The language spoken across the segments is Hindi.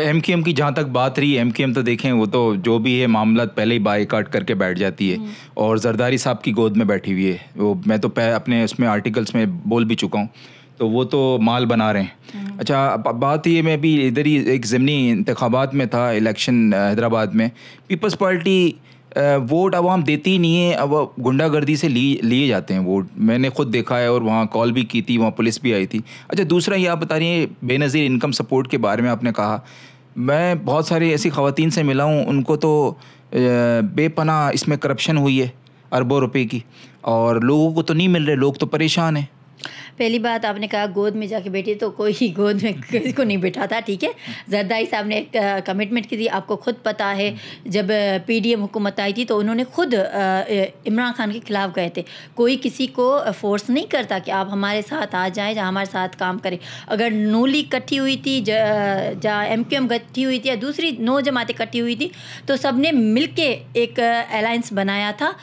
एमकेएम की जहाँ तक बात रही, एमकेएम तो देखें वो तो जो भी है मामला पहले ही बायकाट करके बैठ जाती है और जरदारी साहब की गोद में बैठी हुई है। वो मैं तो अपने उसमें आर्टिकल्स में बोल भी चुका हूँ, तो वो तो माल बना रहे हैं। अच्छा, अब बात ये, मैं भी इधर ही एक ज़िमनी इंतखाबात में था, इलेक्शन हैदराबाद में, पीपल्स पार्टी वोट आवाम देती ही नहीं है, अब गुंडागर्दी से लिए जाते हैं वोट। मैंने खुद देखा है और वहाँ कॉल भी की थी, वहाँ पुलिस भी आई थी। अच्छा, दूसरा ये आप बता रही हैं बेनजीर इनकम सपोर्ट के बारे में आपने कहा, मैं बहुत सारे ऐसी खवातीन से मिला हूँ, उनको तो बेपनाह इसमें करप्शन हुई है अरबों रुपए की, और लोगों को तो नहीं मिल रहे, लोग तो परेशान हैं। पहली बात आपने कहा गोद में जाके बैठी, तो कोई गोद में किसी को नहीं बैठा था, ठीक है। जरदारी साहब ने एक कमिटमेंट की थी, आपको खुद पता है जब पीडीएम हुकूमत आई थी तो उन्होंने खुद इमरान खान के खिलाफ गए थे। कोई किसी को फोर्स नहीं करता कि आप हमारे साथ आ जाएं, जहाँ हमारे साथ काम करें। अगर नो लीग इकट्ठी हुई थी, जहाँ एमकेएम इकट्ठी हुई थी, या दूसरी नौ जमातें इकट्ठी हुई थी, तो सब ने मिल के एक अलायंस बनाया था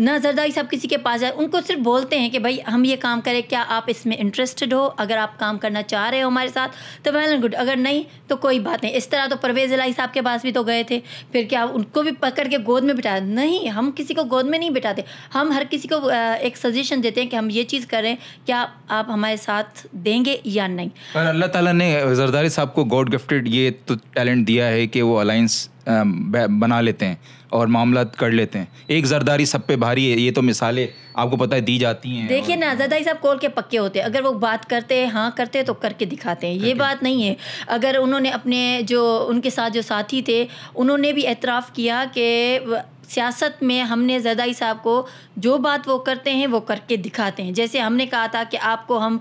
ना। जरदारी साहब किसी के पास जाए, उनको सिर्फ बोलते हैं कि भाई हम ये काम करें, क्या आप इसमें इंटरेस्टेड हो, अगर आप काम करना चाह रहे हो हमारे साथ तो वेल एंड गुड, अगर नहीं तो कोई बात नहीं। इस तरह तो परवेज इलाही साहब के पास भी तो गए थे, फिर क्या उनको भी पकड़ के गोद में बिठाया? नहीं, हम किसी को गोद में नहीं बिठाते, हम हर किसी को एक सजेशन देते हैं कि हम ये चीज़ कर रहे हैं, क्या आप हमारे साथ देंगे या नहीं। पर अल्लाह ताला ने जरदारी साहब को गॉड गिफ्टेड ये तो टैलेंट दिया है कि वो अलायंस बना लेते हैं और मामला कर लेते हैं। एक जरदारी सब पे भारी है, ये तो मिसालें आपको पता है दी जाती हैं। देखिए ना, जरदारी साहब कॉल के पक्के होते हैं, अगर वो बात करते हैं, हाँ करते हैं, तो करके दिखाते हैं। ये बात नहीं है, अगर उन्होंने अपने जो उनके साथ जो साथी थे उन्होंने भी एतराफ़ किया कि सियासत में हमने जरदारी साहब को जो बात वो करते हैं वो करके दिखाते हैं। जैसे हमने कहा था कि आपको हम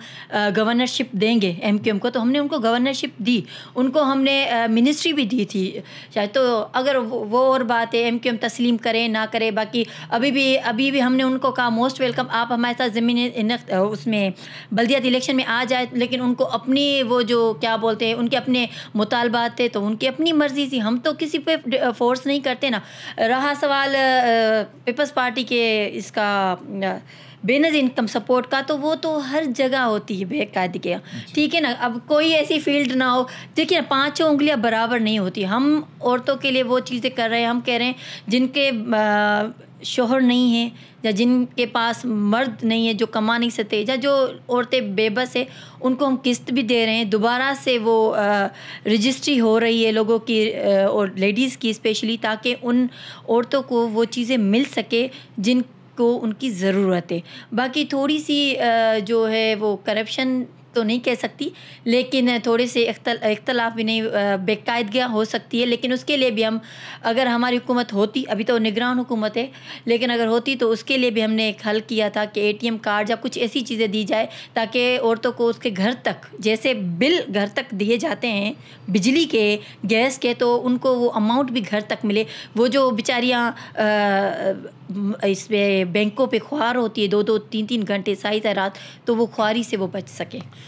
गवर्नरशिप देंगे एमकेएम को, तो हमने उनको गवर्नरशिप दी, उनको हमने मिनिस्ट्री भी दी थी शायद। तो अगर वो और बात है, एमकेएम तस्लीम करे ना करे, बाकी अभी भी हमने उनको कहा मोस्ट वेलकम, आप हमारे साथ ज़मीनी उसमें बल्दियात इलेक्शन में आ जाए, लेकिन उनको अपनी वो जो क्या बोलते हैं, उनके अपने मुतालबात थे, तो उनकी अपनी मर्ज़ी थी, हम तो किसी पर फोर्स नहीं करते ना। रहा पीपल्स पार्टी के इसका बेनजीर इनकम सपोर्ट का, तो वो तो हर जगह होती है बेकायदगी, ठीक है ना। अब कोई ऐसी फील्ड ना हो, देखिए पांचों उंगलियां बराबर नहीं होती। हम औरतों के लिए वो चीज़ें कर रहे हैं, हम कह रहे हैं जिनके शोहर नहीं है, या जिनके पास मर्द नहीं है, जो कमा नहीं सकते, या जो औरतें बेबस है, उनको हम किस्त भी दे रहे हैं। दोबारा से वो रजिस्ट्री हो रही है लोगों की और लेडीज़ की स्पेशली, ताकि उन औरतों को वो चीज़ें मिल सके जिनको उनकी ज़रूरत है। बाकी थोड़ी सी जो है वो करप्शन तो नहीं कह सकती, लेकिन थोड़े से इख्तलाफ भी नहीं, बेकायदगियाँ हो सकती है, लेकिन उसके लिए भी हम, अगर हमारी हुकूमत होती, अभी तो निगरान हुकूमत है, लेकिन अगर होती तो उसके लिए भी हमने एक हल किया था कि ATM कार्ड या कुछ ऐसी चीज़ें दी जाए ताकि औरतों को उसके घर तक, जैसे बिल घर तक दिए जाते हैं बिजली के, गैस के, तो उनको वो अमाउंट भी घर तक मिले। वो जो बेचारियाँ इसमें बैंकों पे ख्वार होती है 2-2, 3-3 घंटे सारी रात, तो वो ख्वारी से वो बच सके।